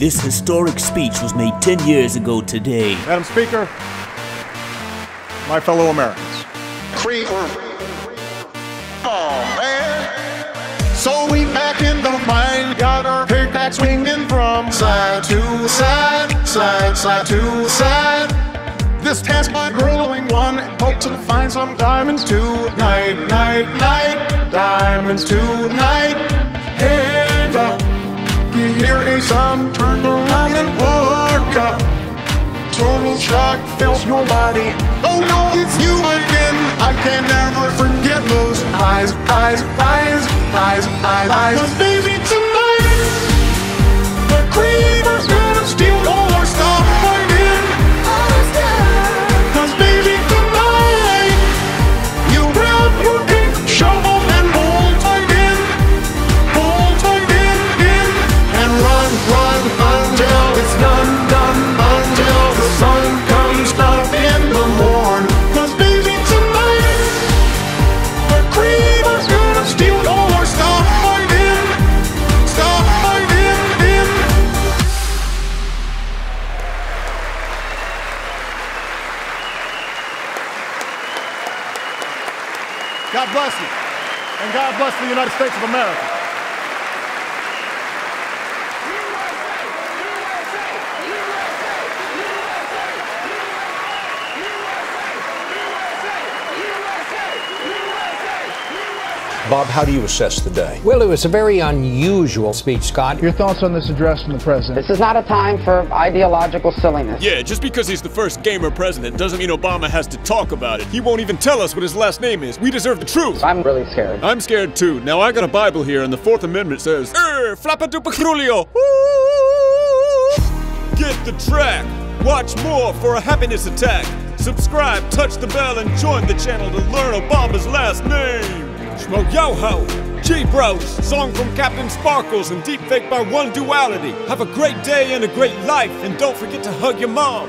This historic speech was made 10 years ago today. Madam Speaker, my fellow Americans. Creeper. Aw Man. So we back in the mine, got our pickaxe swinging from side to side, side to side. This task by grueling one, hope to find some diamonds tonight, diamonds tonight. Head up, here is some, turn around and walk up. Total shock fills your body, oh no, it's you again. I can never forget those eyes. But baby, tonight, the Creeper's gonna steal all our stuff. God bless you, and God bless the United States of America. Bob, how do you assess the day? Well, it was a very unusual speech, Scott. Your thoughts on this address from the president? This is not a time for ideological silliness. Yeah, just because he's the first gamer president doesn't mean Obama has to talk about it. He won't even tell us what his last name is. We deserve the truth. I'm really scared. I'm scared too. Now, I got a Bible here, and the Fourth Amendment says, Flappadupacrulio! Get the track! Watch more for a happiness attack! Subscribe, touch the bell, and join the channel to learn Obama's last name! Schmoyoho, G-Bros, song from CaptainSparklez and deepfake by OneDuality. Have a great day and a great life, and don't forget to hug your mom.